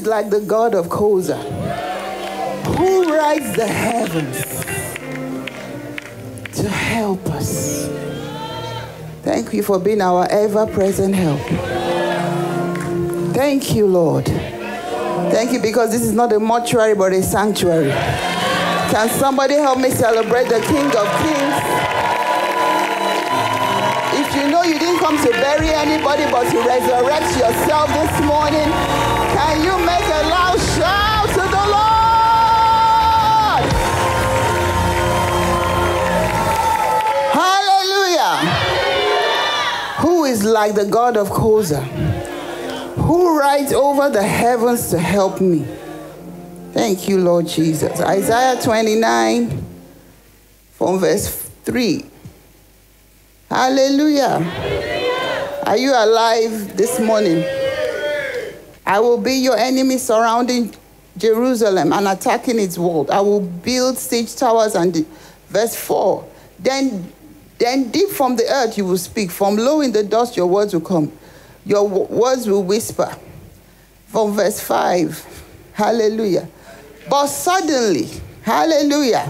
is like the God of COZA, who rides the heavens to help us. Thank you for being our ever-present help. Thank you, Lord. Thank you, because this is not a mortuary, but a sanctuary. Can somebody help me celebrate the King of Kings? If you know you didn't come to bury anybody, but to resurrect yourself this morning, can you make a loud shout to the Lord? Hallelujah! Who is like the God of COZA, who rides over the heavens to help me? Thank you, Lord Jesus. Isaiah 29 from verse 3. Hallelujah. Hallelujah. Are you alive this morning? I will be your enemy surrounding Jerusalem and attacking its wall. I will build siege towers and verse 4. Then deep from the earth you will speak. From low in the dust your words will come. Your words will whisper. From verse 5. Hallelujah. But suddenly, hallelujah,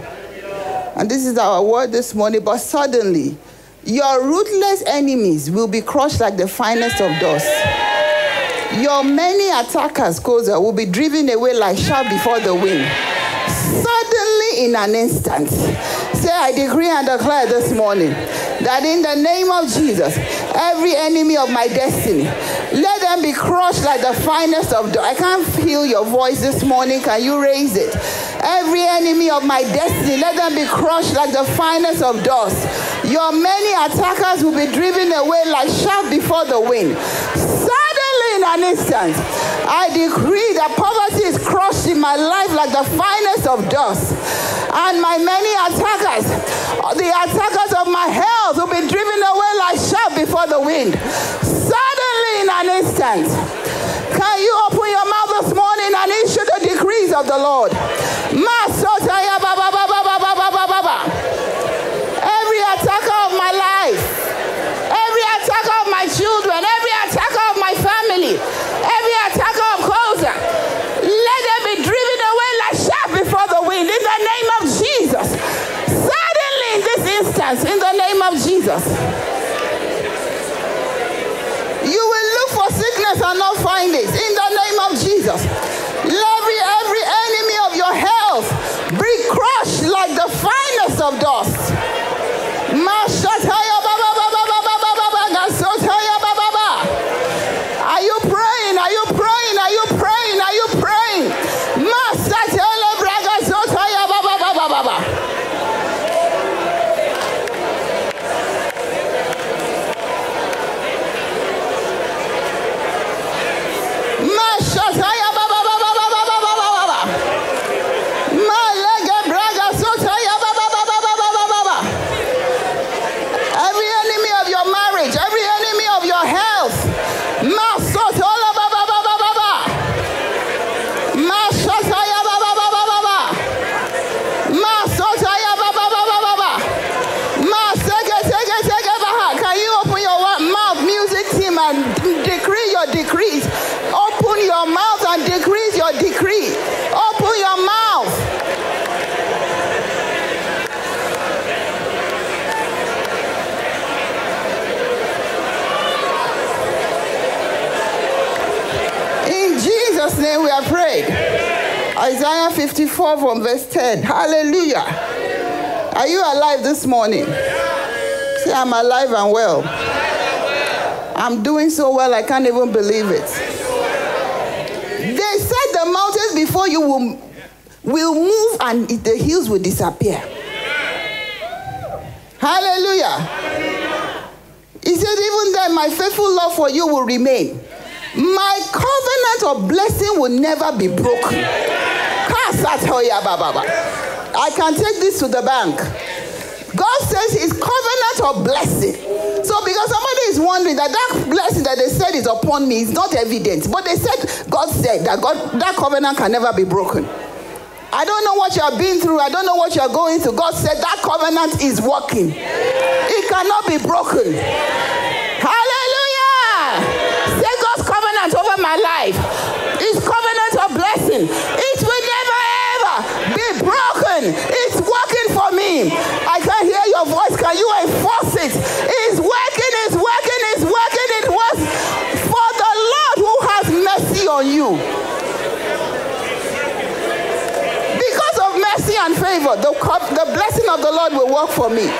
and this is our word this morning, but suddenly, your ruthless enemies will be crushed like the finest of dust. Your many attackers, COZA, will be driven away like chaff before the wind. Suddenly, in an instant. Say, I decree and declare this morning that in the name of Jesus, every enemy of my destiny, let them be crushed like the finest of dust. I can't feel your voice this morning. Can you raise it? Every enemy of my destiny, let them be crushed like the finest of dust. Your many attackers will be driven away like chaff before the wind. Suddenly, in an instant, I decree that poverty is crushed in my life like the finest of dust. And my many attackers, the attackers of my health, will be driven away like chaff before the wind. Suddenly, in an instant. Can you open your mouth this morning and issue the decrees of the Lord? Every attacker of my life, every attacker of my children, every attacker of my family, every attacker of COZA, let them be driven away like chaff before the wind. In the name of Jesus. Suddenly, in this instance, in the name of Jesus. And not find it in the name of Jesus. Every enemy of your health be crushed like the finest of dust. Are you praying? Are you praying? Are you praying? Are you praying? Name we are prayed. Isaiah 54 from verse 10. Hallelujah. Are you alive this morning? Say, I'm alive and well. I'm doing so well I can't even believe it. They said the mountains before you will move and the hills will disappear. Hallelujah. He said, even then my faithful love for you will remain. My covenant of blessing will never be broken. I can take this to the bank. God says his covenant of blessing. So because somebody is wondering that blessing that they said is upon me is not evident. But they said, God said that that covenant can never be broken. I don't know what you have been through. I don't know what you are going through. God said that covenant is working. It cannot be broken. Hallelujah. Covenant over my life. His covenant of blessing. It will never ever be broken. It's working for me. I can hear your voice. Can you enforce it? It's working, it's working, it's working. It was for the Lord who has mercy on you. Because of mercy and favor, the blessing of the Lord will work for me.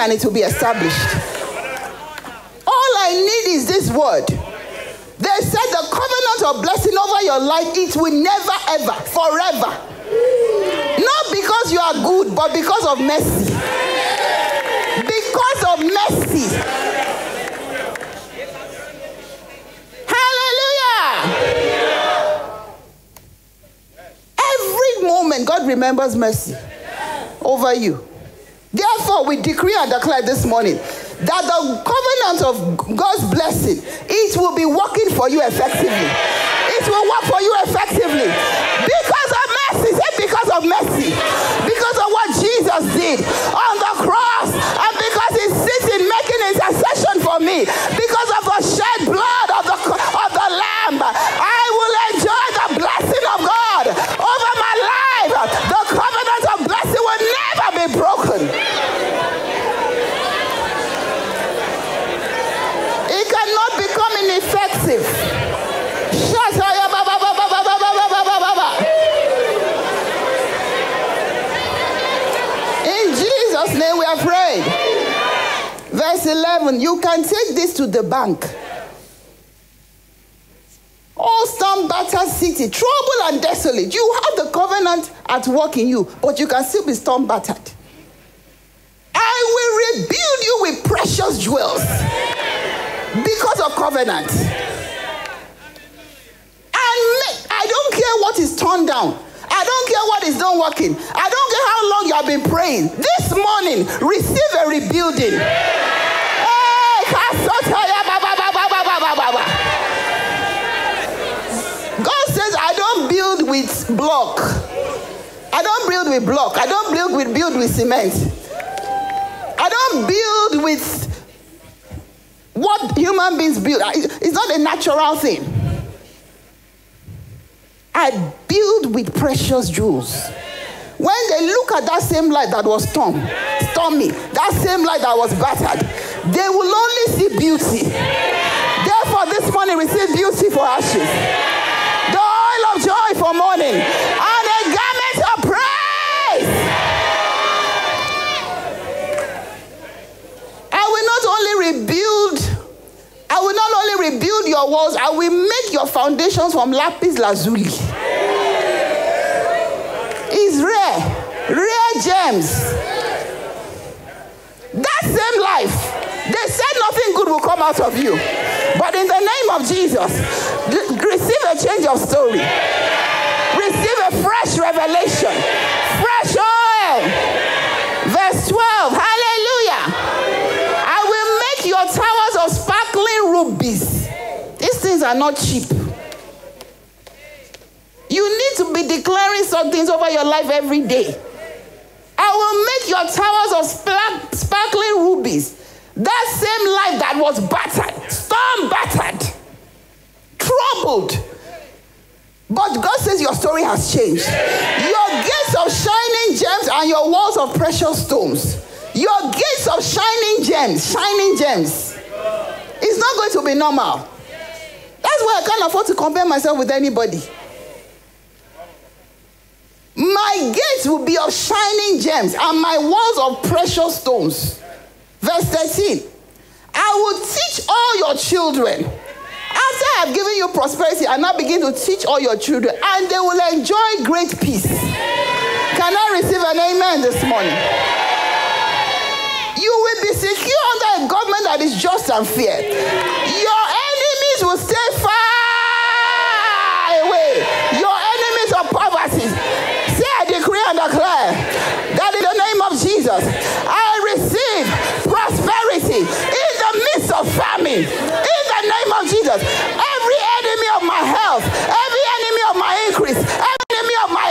And it will be established. All I need is this word. They said the covenant of blessing over your life, it will never ever, forever. Not because you are good, but because of mercy. Because of mercy. Hallelujah! Every moment God remembers mercy over you. Therefore, we decree and declare this morning that the covenant of God's blessing, it will be working for you effectively. It will work for you effectively. Because of mercy. Say, because of mercy. Because of what Jesus did on the cross. And because He sits in making intercession for me. Because of the shed blood of the Lamb. I will enjoy the blessing of God over my life. The covenant of blessing will never be broken. Effective. In Jesus' name we are prayed. Verse 11, you can take this to the bank. All storm-battered city, trouble and desolate. You have the covenant at work in you, but you can still be storm-battered. I will rebuild you with precious jewels. Because of covenant. I don't care what is torn down. I don't care what is not working. I don't care how long you have been praying. This morning, receive a rebuilding. God says, I don't build with block. I don't build with block. I don't build with cement. I don't build with what human beings build. It's not a natural thing. I build with precious jewels. When they look at that same light that was stormy, that same light that was battered, they will only see beauty. Therefore, this morning, receive beauty for ashes, the oil of joy for mourning, and a garment of praise. I will not only rebuild, I will not only rebuild your walls, I will make your foundations from lapis lazuli. It's rare gems. That same life, they said nothing good will come out of you. But in the name of Jesus, receive a change of story. Receive a fresh revelation. Fresh oil. Verse 12, hallelujah. I will make your towers of sparkling rubies. These things are not cheap. You need to be declaring some things over your life every day. I will make your towers of sparkling rubies. That same life that was battered, storm battered, troubled, But God says your story has changed. Your gates of shining gems and your walls of precious stones. Your gates of shining gems, It's not going to be normal. That's why I can't afford to compare myself with anybody. My gates will be of shining gems and my walls of precious stones. Verse 13. I will teach all your children. After I have given you prosperity, I now begin to teach all your children, and they will enjoy great peace. Can I receive an amen this morning? You will be secure under a government that is just and fair. Your enemies will stay far away. Your enemies of poverty. Say, I decree and declare that in the name of Jesus, I receive prosperity in the midst of famine. In the name of Jesus, every enemy of my health, every enemy of my increase, every enemy of my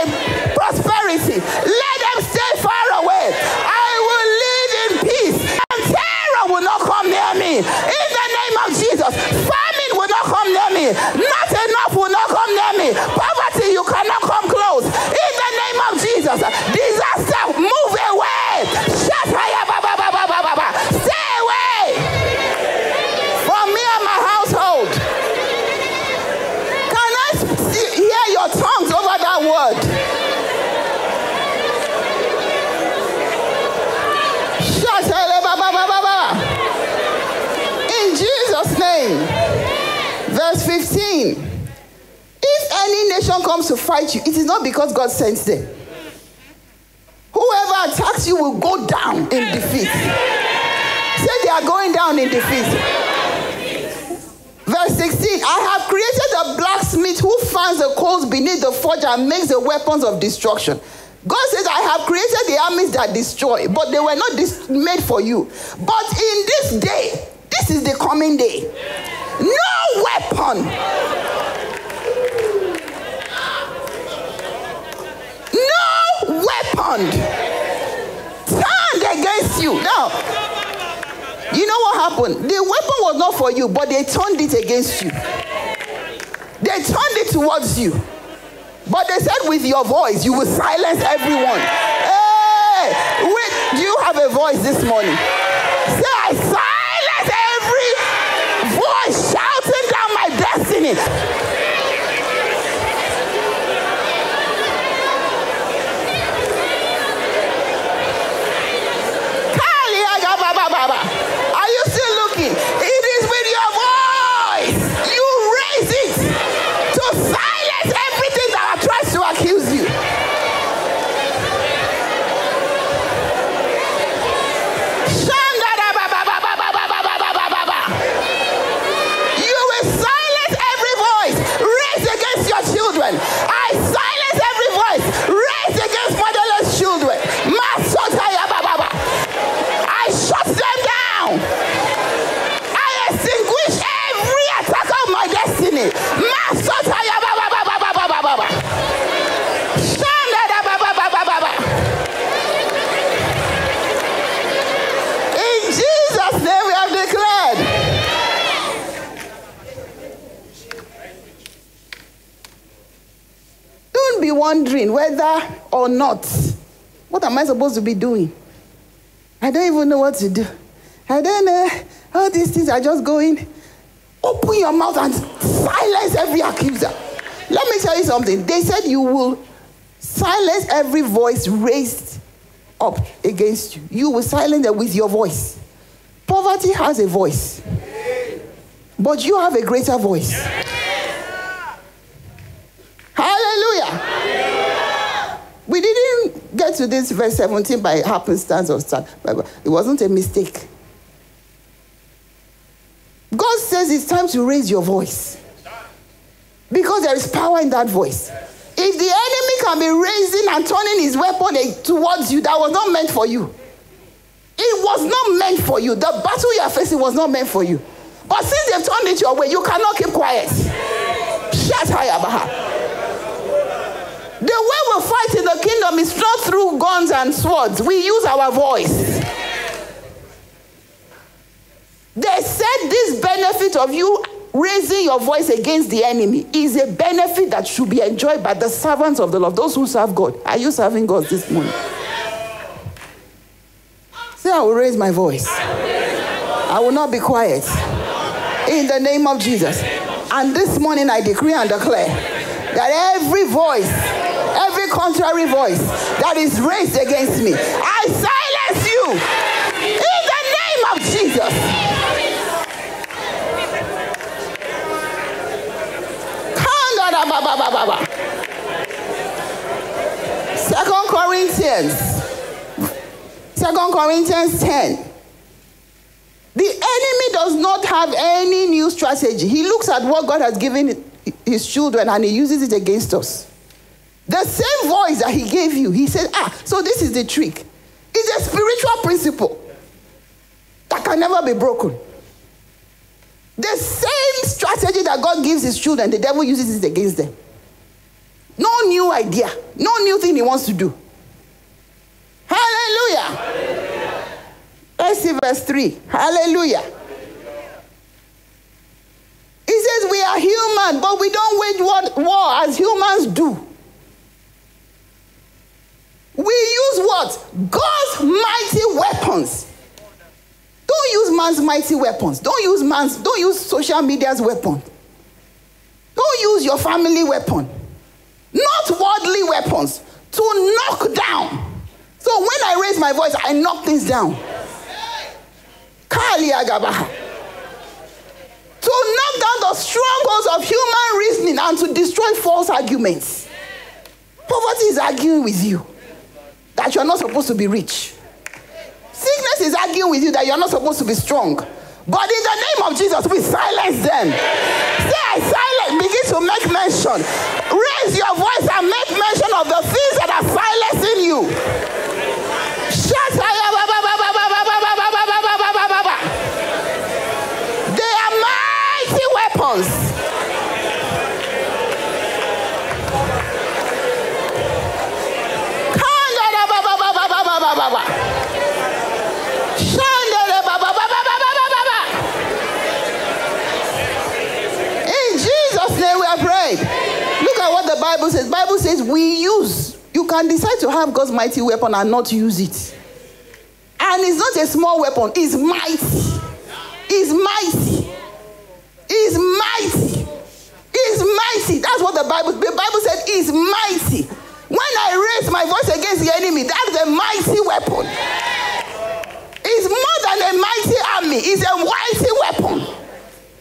prosperity, let them stay far away. I will live in peace, and terror will not come near me. In the name of Jesus, famine will not come near me. Not enough will not come near me. Poverty, you cannot come close. In the name of Jesus, disaster, move away. Stay away from me and my household. Can I hear your tongues over that word? In Jesus' name. Verse 15. If any nation comes to fight you, it is not because God sends them. Whoever attacks you will go down in defeat. Say they are going down in defeat. Verse 16, I have created a blacksmith who fans the coals beneath the forge and makes the weapons of destruction. God says, I have created the armies that destroy, but they were not made for you. But in this day, this is the coming day, no weapon, turned against you. Now, you know what happened? The weapon was not for you, but they turned it against you. They turned it towards you. But they said, with your voice, you will silence everyone. Hey, do you have a voice this morning? Say, I silence every voice shouting down my destiny. Are you still looking? It is with your voice. You raise it to silence everything that tries to accuse you. You will silence every voice raised against your children. I silence every voice raised against motherless children. I shut them. In Jesus' name we have declared. Don't be wondering whether or not, what am I supposed to be doing? I don't even know what to do. I don't know. All these things are just going. Open your mouth and silence every accuser. Let me tell you something. They said you will silence every voice raised up against you. You will silence them with your voice. Poverty has a voice, but you have a greater voice. Yeah. Hallelujah. Hallelujah. We didn't get to this verse 17 by happenstance of time. It wasn't a mistake. God says it's time to raise your voice, because there is power in that voice. If the enemy can be raising and turning his weapon towards you, that was not meant for you. It was not meant for you. The battle you are facing was not meant for you. But since they've turned it your way, you cannot keep quiet. The way we fight in the kingdom is not through guns and swords. We use our voice. They said this benefit of you raising your voice against the enemy is a benefit that should be enjoyed by the servants of the Lord, those who serve God. Are you serving God this morning? Say, I will raise my voice. I will not be quiet. In the name of Jesus. And this morning I decree and declare that every voice, every contrary voice that is raised against me, I silence you in the name of Jesus. Second Corinthians 10. The enemy does not have any new strategy. He looks at what God has given his children and he uses it against us. The same voice that he gave you, he said, so this is the trick. It's a spiritual principle that can never be broken. The same strategy that God gives his children, the devil uses it against them. No new idea, no new thing he wants to do. Hallelujah. Hallelujah. Let's see verse 3. Hallelujah. He says we are human, but we don't wage war as humans do. We use what? God's mighty weapons. Don't use man's mighty weapons. Don't use social media's weapon. Don't use your family weapon. Not worldly weapons. To knock down. So when I raise my voice, I knock things down. Kali Agaba. To knock down the strongholds of human reasoning and to destroy false arguments. Poverty is arguing with you that you're not supposed to be rich. Sickness is arguing with you that you're not supposed to be strong. But in the name of Jesus, we silence them. Say, I silence. Begin to make mention. Raise your voice and make mention of the things that are silencing you. They are mighty weapons. In Jesus' name we are prayed. Look at what the Bible says. The Bible says we use. You can decide to have God's mighty weapon and not use it. And it's not a small weapon. It's mighty. It's mighty. It's mighty. It's mighty. That's what the Bible said. It's mighty. When I raise my voice against the enemy, that's a mighty weapon. It's more than a mighty army. It's a mighty weapon.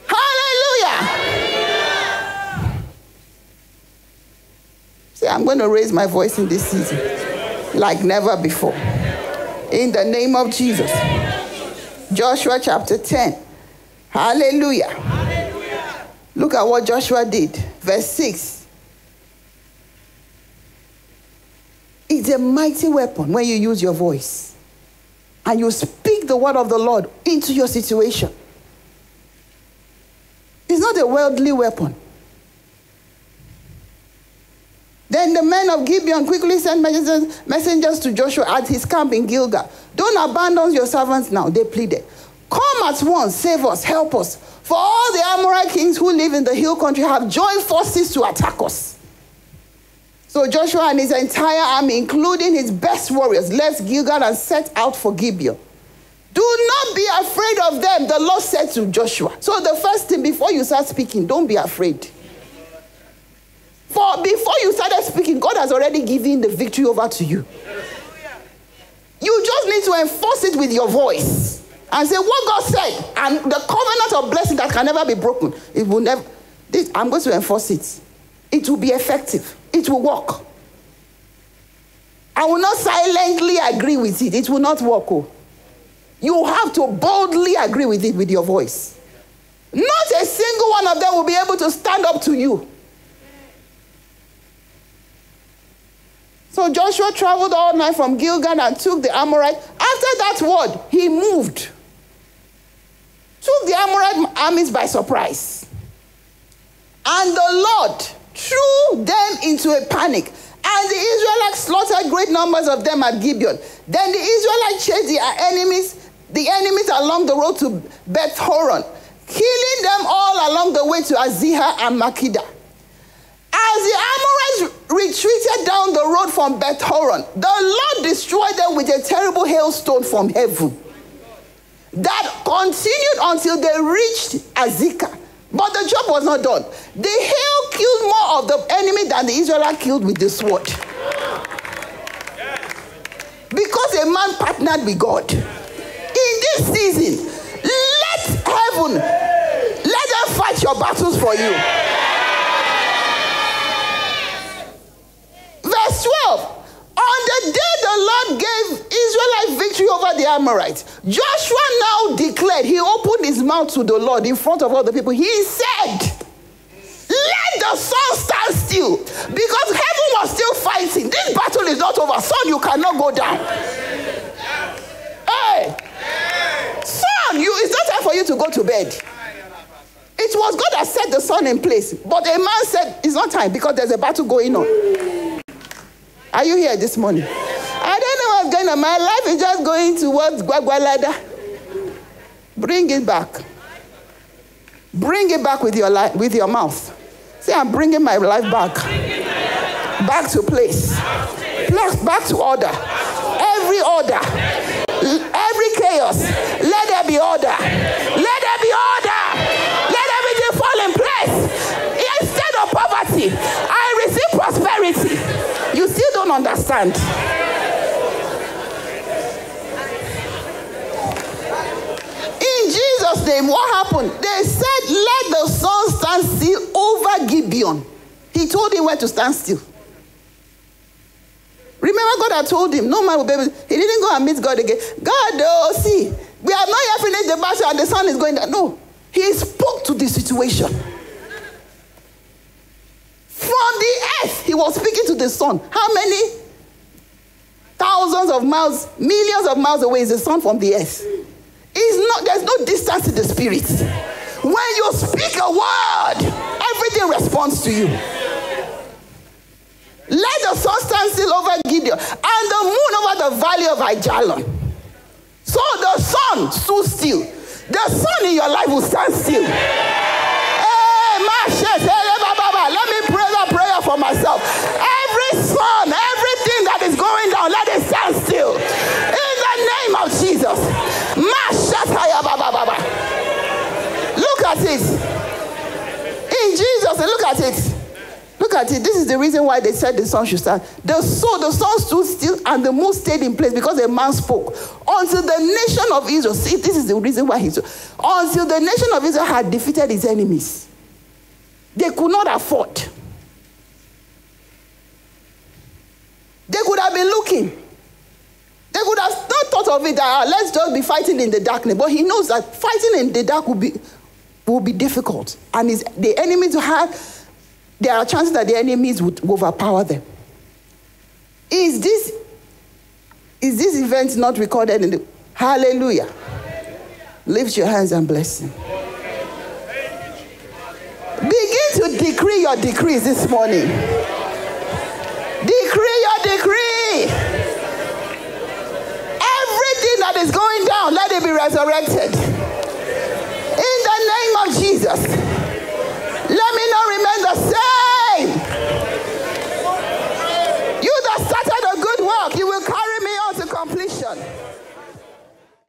Hallelujah. See, I'm going to raise my voice in this season like never before. In the name of Jesus. Joshua chapter 10. Hallelujah. Hallelujah. Look at what Joshua did. Verse 6. It's a mighty weapon when you use your voice. And you speak the word of the Lord into your situation. It's not a worldly weapon. Then the men of Gibeon quickly sent messengers to Joshua at his camp in Gilgal. Don't abandon your servants now, they pleaded. Come at once, save us, help us. For all the Amorite kings who live in the hill country have joined forces to attack us. So Joshua and his entire army, including his best warriors, left Gilgal and set out for Gibeon. Do not be afraid of them, the Lord said to Joshua. So the first thing, before you start speaking, don't be afraid. For before you started speaking, God has already given the victory over to you. You just need to enforce it with your voice and say what God said, and the covenant of blessing that can never be broken. It will never. I'm going to enforce it. It will be effective. It will work. I will not silently agree with it. It will not work. Oh. You have to boldly agree with it with your voice. Not a single one of them will be able to stand up to you. So Joshua traveled all night from Gilgal and took the Amorite. After that word, he moved. Took the Amorite armies by surprise. And the Lord threw them into a panic. And the Israelites slaughtered great numbers of them at Gibeon. Then the Israelites chased the enemies along the road to Beth-horon. killing them all along the way to Azekah and Makeda. As the Amorites retreated down the road from Beth-horon, the Lord destroyed them with a terrible hailstone from heaven that continued until they reached Azekah. But the job was not done. The hail killed more of the enemy than the Israelites killed with the sword. Because a man partnered with God. In this season, let heaven, let them fight your battles for you. Verse 12. On the day the Lord gave Israelite victory over the Amorites, Joshua now declared, he opened his mouth to the Lord in front of all the people. He said, let the sun stand still, because heaven was still fighting. This battle is not over. Sun, you cannot go down. Hey, sun, it's not time for you to go to bed. It was God that set the sun in place, but a man said, it's not time because there's a battle going on. Are you here this morning? I don't know what's going on. My life is just going towards Gwagwalada. Bring it back. Bring it back with your mouth. Say, I'm bringing my life back. Back to place. Back to order. Every order. Every chaos. Let there be order. Let there be order. Let everything fall in place. Instead of poverty, I receive prosperity. You still don't understand. In Jesus' name, what happened? They said, let the sun stand still over Gibeon. He told him where to stand still. Remember, God had told him, no man will be able to. He didn't go and meet God again. God, oh, see, we have not yet finished the battle and the sun is going down. No, he spoke to the situation. From the earth, he was speaking to the sun. How many thousands of miles, millions of miles away is the sun from the earth? There's no distance to the spirit. When you speak a word, everything responds to you. Let the sun stand still over Gibeon, and the moon over the valley of Ajalon. So the sun stood still. The sun in your life will stand still. Hey, let me pray that prayer for myself. Every sun, everything that is going down, let it stand still. In the name of Jesus. Look at it. In Jesus, look at it. Look at it. This is the reason why they said the sun should stand. So the sun stood still and the moon stayed in place because a man spoke. Until the nation of Israel, see, this is the reason why he spoke. Until the nation of Israel had defeated his enemies. They could not afford. They could have been looking. They could have not thought of it that let's just be fighting in the darkness. But he knows that fighting in the dark will be difficult. And there are chances that the enemies would overpower them. Is this event not recorded in the Hallelujah? Hallelujah. Lift your hands and bless him. Begin to decree your decrees this morning. Decree your decree. Everything that is going down, let it be resurrected.